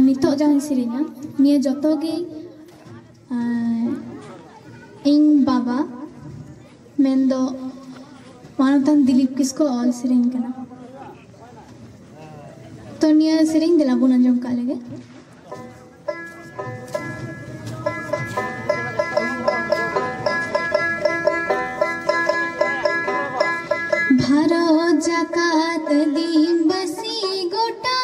और नितो जहाँ सिरिया निये जोतो गे इंग बाबा मैं दो मानवतन दिलीप किसको ऑल सिरिंग करना तो निये सिरिंग दिलाबुना जम कालेगे भारत जकात दिन बसी गोटा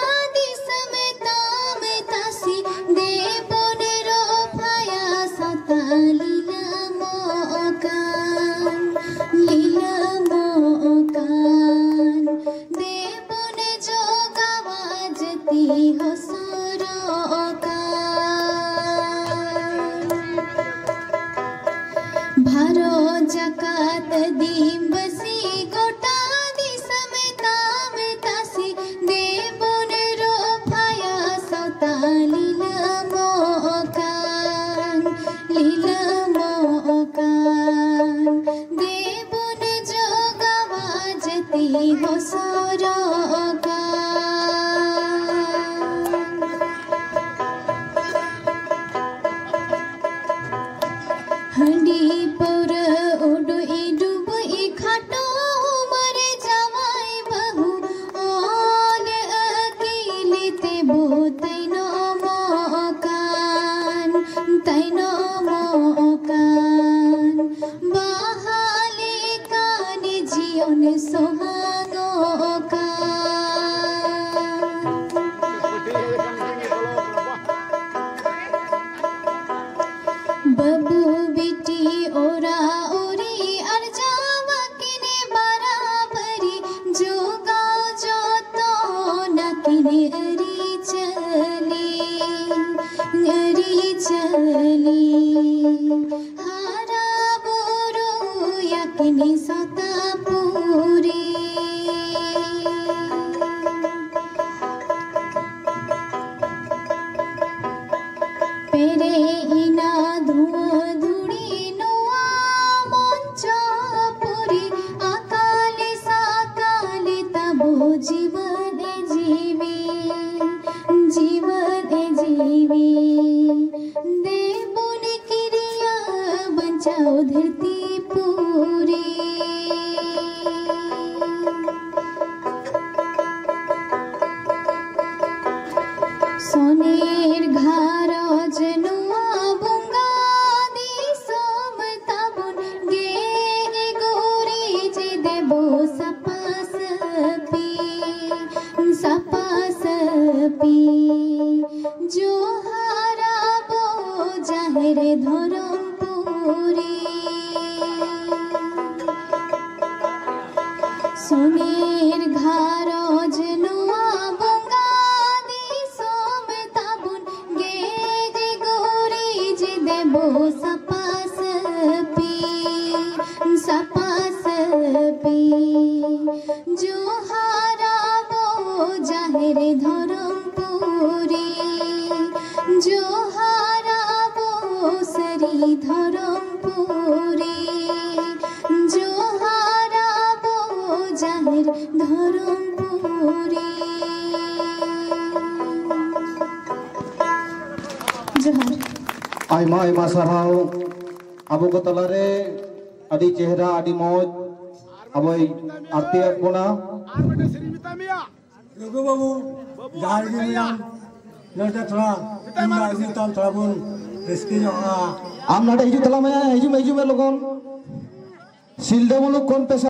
चेहरा आदि मौज अब आते अपना रघु बाबू जहाँ नोटा थोड़ा ताम थोड़ा बन रिस्की आम नाटे हिजू तला में लगन सिल्डा मुलुक कौन पैसा